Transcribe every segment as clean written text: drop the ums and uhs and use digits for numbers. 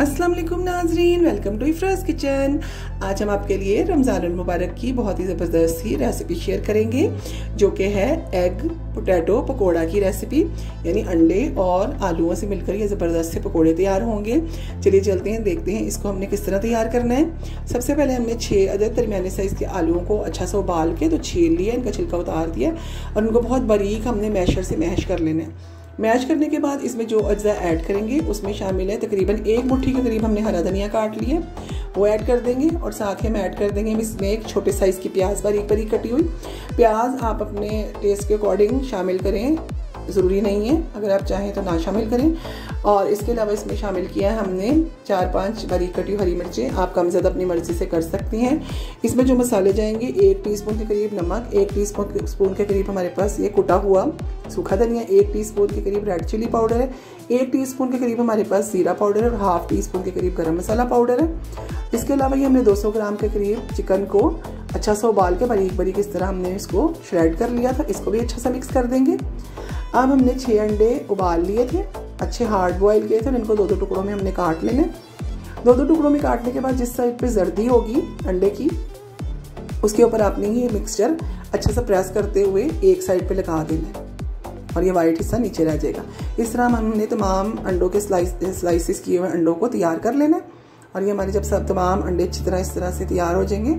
अस्सलामुअलैकुम नाज़रीन, welcome to इफ्राज kitchen. आज हम आपके लिए रमज़ानुल मुबारक की बहुत ही ज़बरदस्त सी रेसिपी शेयर करेंगे जो कि है एग पोटैटो पकोड़ा की रेसिपी, यानी अंडे और आलूओं से मिलकर ये ज़बरदस्त से पकोड़े तैयार होंगे। चलिए चलते हैं, देखते हैं इसको हमने किस तरह तैयार करना है। सबसे पहले हमने 6 अदद दरमियाने साइज़ के आलूओं को अच्छा सा उबाल के तो छील लिया, इनका छिलका उतार दिया और उनको बहुत बारीक हमने मैशर से मैश कर लेना है। मैश करने के बाद इसमें जो अज्जा ऐड करेंगे उसमें शामिल है तकरीबन 1 मुट्ठी के करीब हमने हरा धनिया काट लिया, वो ऐड कर देंगे और साथ ही हम ऐड कर देंगे इसमें एक छोटे साइज़ की प्याज बारीक बारीक कटी हुई। प्याज आप अपने टेस्ट के अकॉर्डिंग शामिल करें, ज़रूरी नहीं है, अगर आप चाहें तो ना शामिल करें। और इसके अलावा इसमें शामिल किया है हमने 4-5 बारीक कटी हरी मिर्चें, आप कम ज़्यादा अपनी मर्ज़ी से कर सकती हैं। इसमें जो मसाले जाएंगे 1 टीस्पून के करीब नमक, 1 टीस्पून के करीब हमारे पास ये कुटा हुआ सूखा धनिया, 1 टीस्पून के करीब रेड चिली पाउडर है, 1 टीस्पून के करीब हमारे पास ज़ीरा पाउडर है और 1/2 टीस्पून के करीब गरम मसाला पाउडर है। इसके अलावा ये हमने 200 ग्राम के करीब चिकन को अच्छा सा उबाल के बारीक बारीक इस तरह हमने इसको श्रेड कर लिया था, इसको भी अच्छा सा मिक्स कर देंगे। अब हमने 6 अंडे उबाल लिए थे, अच्छे हार्ड बॉयल किए थे और इनको 2-2 टुकड़ों में हमने काट लेने। 2-2 टुकड़ों में काटने के बाद जिस साइड पे जर्दी होगी अंडे की उसके ऊपर आपने ये मिक्सचर अच्छे से प्रेस करते हुए एक साइड पे लगा देना और ये वाइट हिस्सा नीचे रह जाएगा। इस तरह हमने तमाम अंडों के स्लाइसिस किए हुए अंडों को तैयार कर लेना और ये हमारे जब सब तमाम अंडे अच्छी तरह इस तरह से तैयार हो जाएंगे,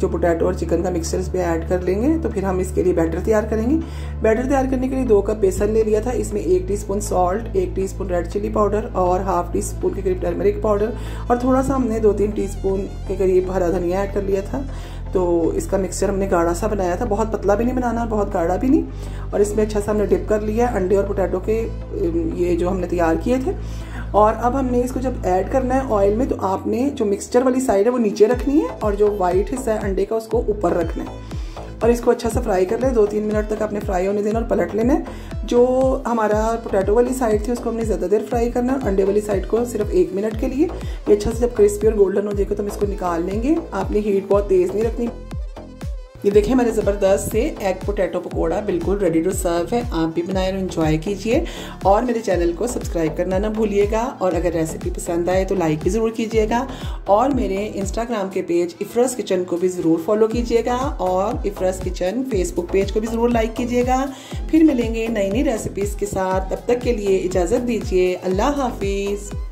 जो पोटैटो और चिकन का मिक्सचर इस पर ऐड कर लेंगे तो फिर हम इसके लिए बैटर तैयार करेंगे। बैटर तैयार करने के लिए 2 कप बेसन ले लिया था, इसमें 1 teaspoon salt, 1 teaspoon red chilli powder और 1/2 टीस्पून के करीब टर्मरिक पाउडर और थोड़ा सा हमने 2-3 टीस्पून के करीब हरा धनिया ऐड कर लिया था। तो इसका मिक्सचर हमने गाढ़ा सा बनाया था, बहुत पतला भी नहीं बनाना और बहुत गाढ़ा भी नहीं, और इसमें अच्छा सा हमने डिप कर लिया अंडे और पोटैटो के ये जो हमने तैयार किए थे। और अब हमने इसको जब ऐड करना है ऑयल में तो आपने जो मिक्सचर वाली साइड है वो नीचे रखनी है और जो वाइट हिस्सा है अंडे का उसको ऊपर रखना है और इसको अच्छा सा फ्राई कर लें। 2-3 मिनट तक आपने फ्राई होने देना और पलट लेना है। जो हमारा पोटैटो वाली साइड थी उसको हमने ज़्यादा देर फ्राई करना है, अंडे वाली साइड को सिर्फ 1 मिनट के लिए। ये अच्छा से जब क्रिस्पी और गोल्डन हो जाएगा तो हम इसको निकाल लेंगे। आपने हीट बहुत तेज़ नहीं रखनी। ये देखिए हमारे ज़बरदस्त से एग पोटैटो पकोड़ा बिल्कुल रेडी टू सर्व है, आप भी बनाए और इन्जॉय कीजिए। और मेरे चैनल को सब्सक्राइब करना ना भूलिएगा और अगर रेसिपी पसंद आए तो लाइक भी ज़रूर कीजिएगा और मेरे इंस्टाग्राम के पेज इफ्राज किचन को भी ज़रूर फॉलो कीजिएगा और इफ्राज किचन फेसबुक पेज को भी ज़रूर लाइक कीजिएगा। फिर मिलेंगे नई नई रेसिपीज़ के साथ, तब तक के लिए इजाज़त दीजिए। अल्लाह हाफिज़।